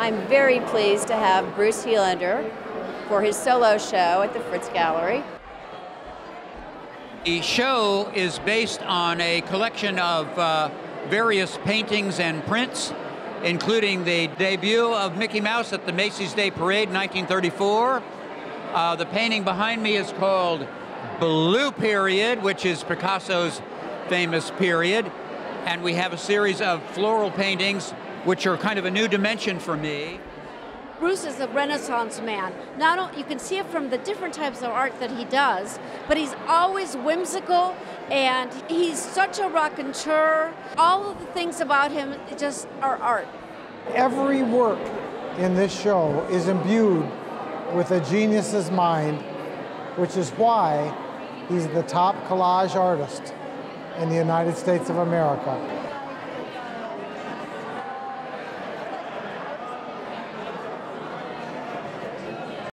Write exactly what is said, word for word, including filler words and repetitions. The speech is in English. I'm very pleased to have Bruce Helander for his solo show at the Fritz Gallery. The show is based on a collection of uh, various paintings and prints, including the debut of Mickey Mouse at the Macy's Day Parade in nineteen thirty-four. Uh, the painting behind me is called Blue Period, which is Picasso's famous period. And we have a series of floral paintings, which are kind of a new dimension for me. Bruce is a Renaissance man. Not only, you can see it from the different types of art that he does, but he's always whimsical, and he's such a raconteur. All of the things about him just are art. Every work in this show is imbued with a genius's mind, which is why he's the top collage artist in the United States of America.